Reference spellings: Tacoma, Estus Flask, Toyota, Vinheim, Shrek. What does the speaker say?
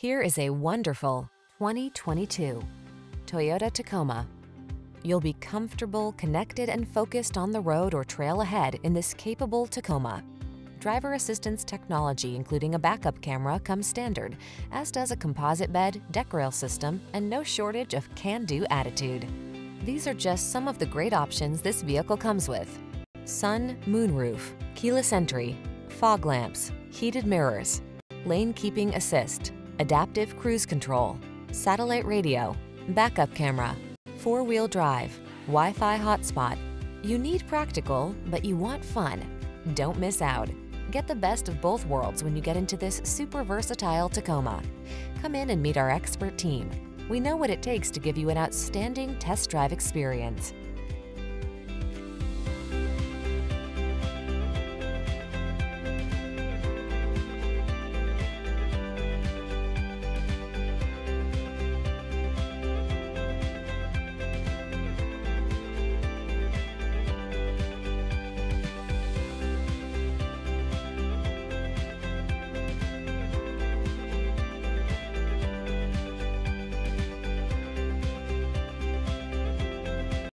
Here is a wonderful 2022 Toyota Tacoma. You'll be comfortable, connected, and focused on the road or trail ahead in this capable Tacoma. Driver assistance technology, including a backup camera, comes standard, as does a composite bed, deck rail system, and no shortage of can-do attitude. These are just some of the great options this vehicle comes with: sun, moonroof, keyless entry, fog lamps, heated mirrors, lane keeping assist, adaptive cruise control, satellite radio, backup camera, four-wheel drive, Wi-Fi hotspot. You need practical, but you want fun. Don't miss out. Get the best of both worlds when you get into this super versatile Tacoma. Come in and meet our expert team. We know what it takes to give you an outstanding test drive experience.